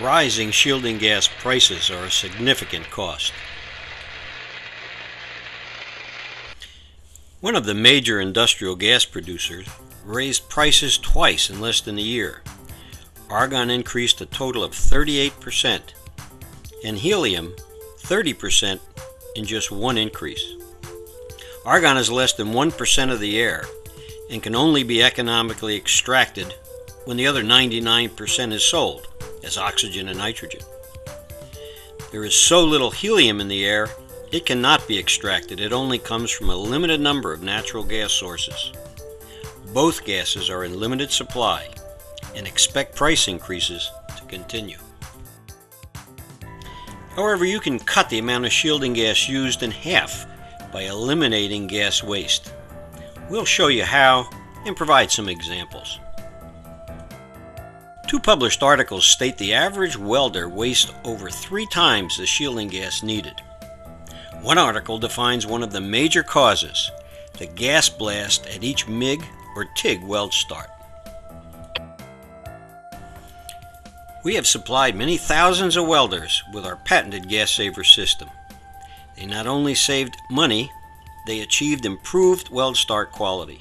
Rising shielding gas prices are a significant cost. One of the major industrial gas producers raised prices twice in less than a year. Argon increased a total of 38% and helium 30% in just one increase. Argon is less than 1% of the air and can only be economically extracted when the other 99% is sold as oxygen and nitrogen. There is so little helium in the air, it cannot be extracted. It only comes from a limited number of natural gas sources. Both gases are in limited supply and expect price increases to continue. However, you can cut the amount of shielding gas used in half by eliminating gas waste. We'll show you how and provide some examples. Two published articles state the average welder wastes over 3 times the shielding gas needed. One article defines one of the major causes, the gas blast at each MIG or TIG weld start. We have supplied many thousands of welders with our patented Gas Saver system. They not only saved money, they achieved improved weld start quality.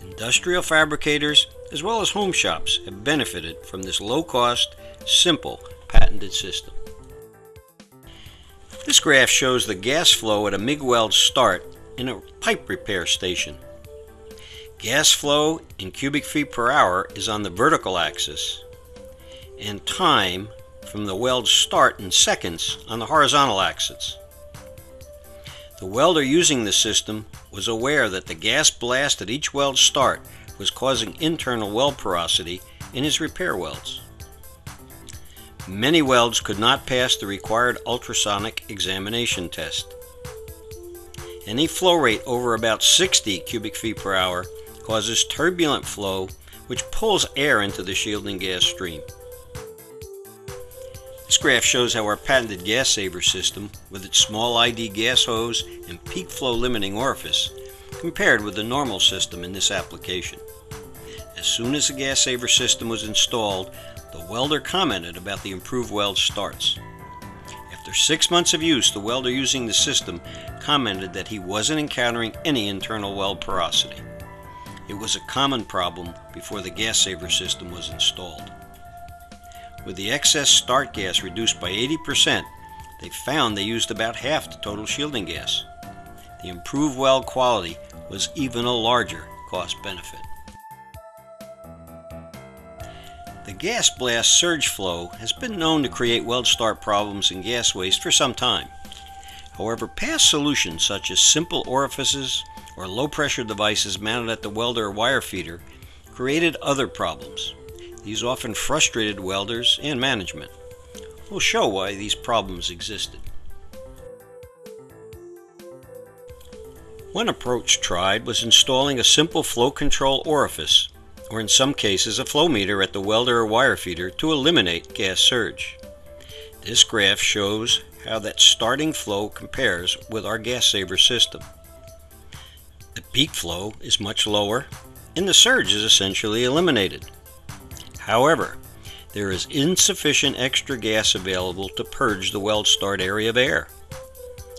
Industrial fabricators as well as home shops have benefited from this low-cost, simple, patented system. This graph shows the gas flow at a MIG weld start in a pipe repair station. Gas flow in cubic feet per hour is on the vertical axis, and time from the weld start in seconds on the horizontal axis. The welder using the system was aware that the gas blast at each weld start was causing internal weld porosity in his repair welds. Many welds could not pass the required ultrasonic examination test. Any flow rate over about 60 cubic feet per hour causes turbulent flow, which pulls air into the shielding gas stream. This graph shows how our patented Gas Saver system, with its small ID gas hose and peak flow limiting orifice, compared with the normal system in this application. As soon as the Gas Saver system was installed, the welder commented about the improved weld starts. After 6 months of use, the welder using the system commented that he wasn't encountering any internal weld porosity. It was a common problem before the Gas Saver system was installed. With the excess start gas reduced by 80%, they found they used about half the total shielding gas. The improved weld quality was even a larger cost benefit. The gas blast surge flow has been known to create weld start problems and gas waste for some time. However, past solutions such as simple orifices or low-pressure devices mounted at the welder or wire feeder created other problems. These often frustrated welders and management. We'll show why these problems existed. One approach tried was installing a simple flow control orifice, or in some cases a flow meter at the welder or wire feeder to eliminate gas surge. This graph shows how that starting flow compares with our Gas Saver system. The peak flow is much lower and the surge is essentially eliminated. However, there is insufficient extra gas available to purge the weld start area of air.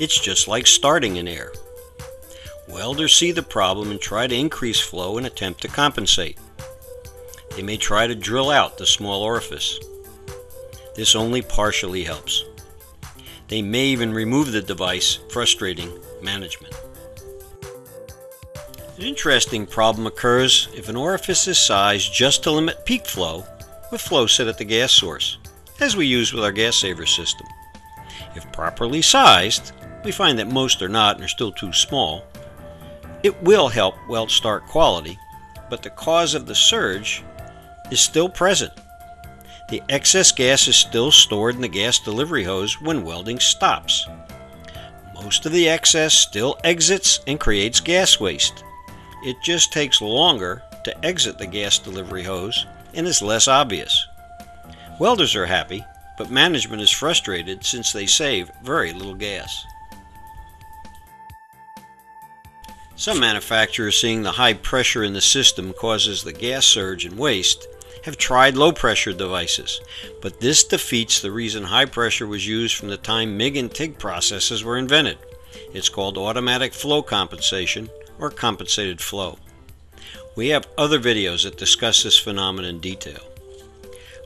It's just like starting in air. Welders see the problem and try to increase flow and attempt to compensate. They may try to drill out the small orifice. This only partially helps. They may even remove the device, frustrating management. An interesting problem occurs if an orifice is sized just to limit peak flow with flow set at the gas source, as we use with our Gas Saver system. If properly sized, we find that most are not and are still too small. It will help weld start quality, but the cause of the surge is still present. The excess gas is still stored in the gas delivery hose when welding stops. Most of the excess still exits and creates gas waste. It just takes longer to exit the gas delivery hose and is less obvious. Welders are happy, but management is frustrated since they save very little gas. Some manufacturers, seeing the high pressure in the system causes the gas surge and waste, have tried low pressure devices, but this defeats the reason high pressure was used from the time MIG and TIG processes were invented. It's called automatic flow compensation or compensated flow. We have other videos that discuss this phenomenon in detail.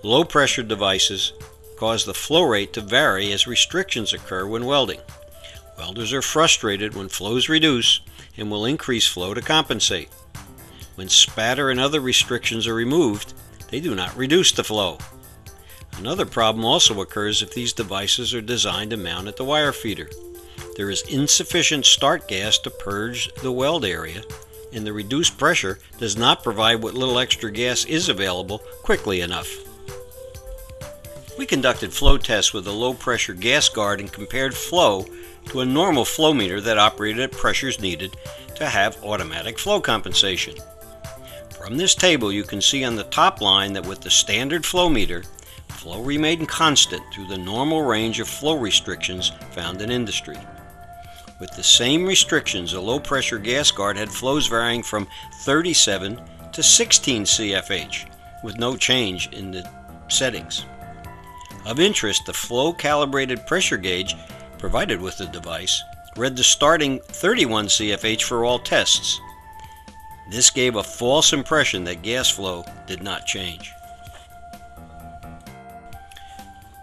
Low pressure devices cause the flow rate to vary as restrictions occur when welding. Welders are frustrated when flows reduce and will increase flow to compensate. When spatter and other restrictions are removed, they do not reduce the flow. Another problem also occurs if these devices are designed and mounted at the wire feeder. There is insufficient start gas to purge the weld area, and the reduced pressure does not provide what little extra gas is available quickly enough. We conducted flow tests with a low-pressure gas guard and compared flow to a normal flow meter that operated at pressures needed to have automatic flow compensation. From this table, you can see on the top line that with the standard flow meter, flow remained constant through the normal range of flow restrictions found in industry. With the same restrictions, a low-pressure gas guard had flows varying from 37 to 16 CFH, with no change in the settings. Of interest, the flow-calibrated pressure gauge provided with the device read the starting 31 CFH for all tests. This gave a false impression that gas flow did not change.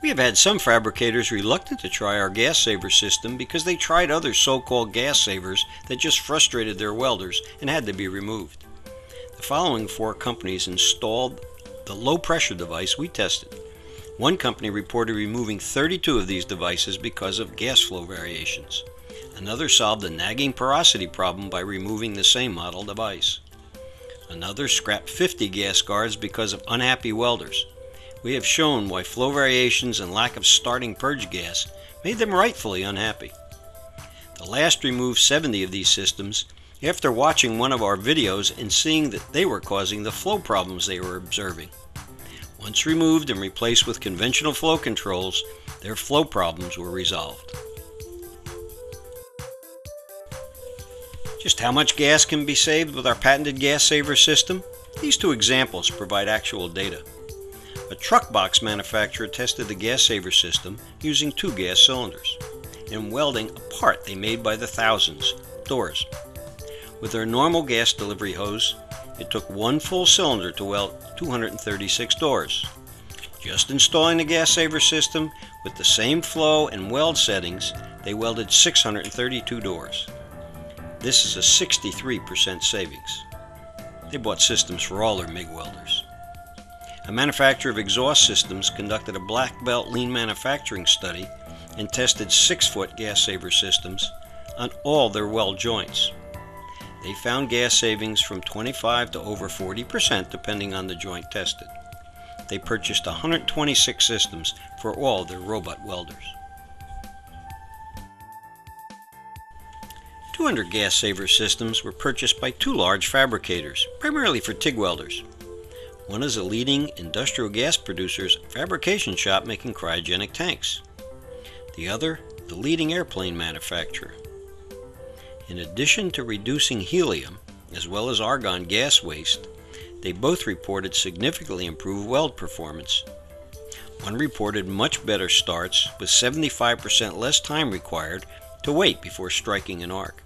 We have had some fabricators reluctant to try our Gas Saver system because they tried other so-called gas savers that just frustrated their welders and had to be removed. The following four companies installed the low-pressure device we tested. One company reported removing 32 of these devices because of gas flow variations. Another solved the nagging porosity problem by removing the same model device. Another scrapped 50 gas guards because of unhappy welders. We have shown why flow variations and lack of starting purge gas made them rightfully unhappy. The last removed 70 of these systems after watching one of our videos and seeing that they were causing the flow problems they were observing. Once removed and replaced with conventional flow controls, their flow problems were resolved. Just how much gas can be saved with our patented Gas Saver system? These two examples provide actual data. A truck box manufacturer tested the Gas Saver system using 2 gas cylinders and welding a part they made by the thousands, doors. With their normal gas delivery hose, it took 1 full cylinder to weld 236 doors. Just installing the Gas Saver system with the same flow and weld settings, they welded 632 doors. This is a 63% savings. They bought systems for all their MIG welders. A manufacturer of exhaust systems conducted a black belt lean manufacturing study and tested 6-foot Gas Saver systems on all their weld joints. They found gas savings from 25 to over 40% depending on the joint tested. They purchased 126 systems for all their robot welders. 200 Gas Saver systems were purchased by 2 large fabricators, primarily for TIG welders. One is a leading industrial gas producer's fabrication shop making cryogenic tanks. The other, the leading airplane manufacturer. In addition to reducing helium, as well as argon gas waste, they both reported significantly improved weld performance. One reported much better starts with 75% less time required to wait before striking an arc.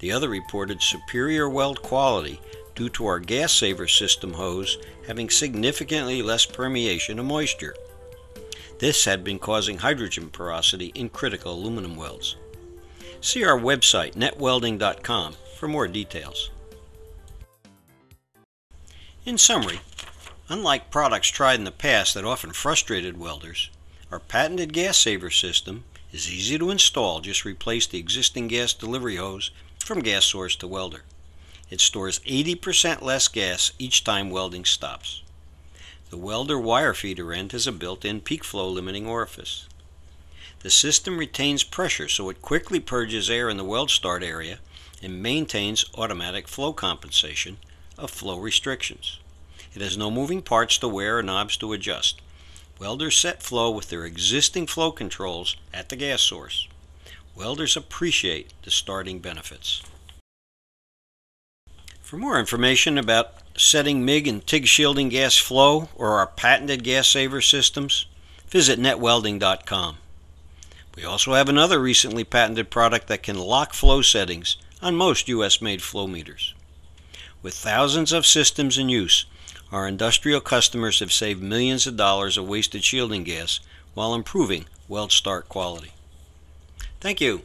The other reported superior weld quality due to our Gas Saver system hose having significantly less permeation of moisture. This had been causing hydrogen porosity in critical aluminum welds. See our website, netwelding.com, for more details. In summary, unlike products tried in the past that often frustrated welders, our patented Gas Saver system is easy to install. Just replace the existing gas delivery hose from gas source to welder. It stores 80% less gas each time welding stops. The welder wire feeder end has a built-in peak flow limiting orifice. The system retains pressure, so it quickly purges air in the weld start area and maintains automatic flow compensation of flow restrictions. It has no moving parts to wear or knobs to adjust. Welders set flow with their existing flow controls at the gas source. Welders appreciate the starting benefits. For more information about setting MIG and TIG shielding gas flow or our patented Gas Saver systems, visit netwelding.com. We also have another recently patented product that can lock flow settings on most US-made flow meters. With thousands of systems in use, our industrial customers have saved millions of dollars of wasted shielding gas while improving weld start quality. Thank you.